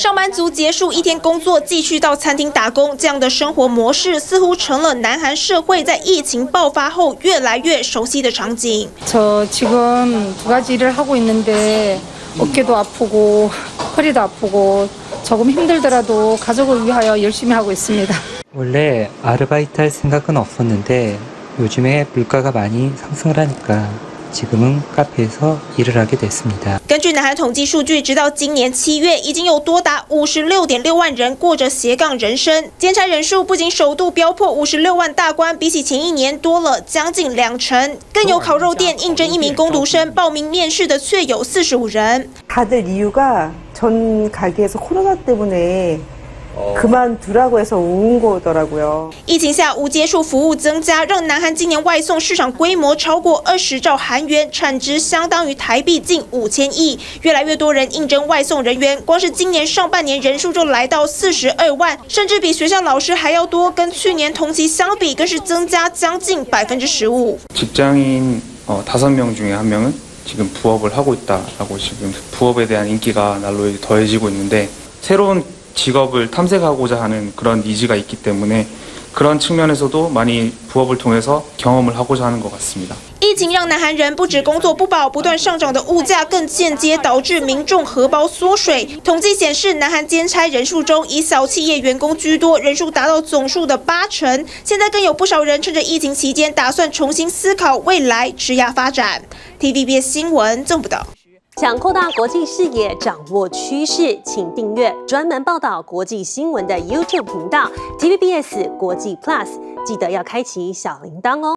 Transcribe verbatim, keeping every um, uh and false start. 上班族结束一天工作，继续到餐厅打工，这样的生活模式似乎成了南韩社会在疫情爆发后越来越熟悉的场景。저지금두가지일을하고있는데어깨도아프고허리도아프고조금힘들더라도가족을위하여열심히하고있습니다원래아르바이트할생각은없었는데요즘에물가가많이상승을하니까지금은카페에서일을하게됐습니다根据南韩统计数据，直到今年七月，已经有多达五十六点六万人过着斜杠人生。兼差人数不仅首度飙破五十六万大关，比起前一年多了将近两成。更有烤肉店应征一名工读生报名面试的却有四十五人。다들이유가전가게에서코로나때문에그만두라고해서온거더라고요疫情下无接触服务增加，让南韩今年外送市场规模超过二十兆韩元，产值相当于台币近五千亿。越来越多人应征外送人员，光是今年上半年人数就来到四十二万，甚至比学校老师还要多。跟去年同期相比，更是增加将近百分之十五。직장인다섯명중에한명은지금부업을하고있다라고지금부업에대한인기가날로더해지고있는데새로운직업을탐색하고자하는그런니즈가있기때문에그런측면에서도많이부업을통해서경험을하고자하는것같습니다疫情让南韩人不止工作不保，不断上涨的物价更间接导致民众荷包缩水。统计显示，南韩兼差人数中以小企业员工居多，人数达到总数的八成。现在更有不少人趁着疫情期间，打算重新思考未来职业发展。T V B S 新闻郑不到。想扩大国际视野，掌握趋势，请订阅专门报道国际新闻的 YouTube 频道 T V B S 国际 Plus， 记得要开启小铃铛哦。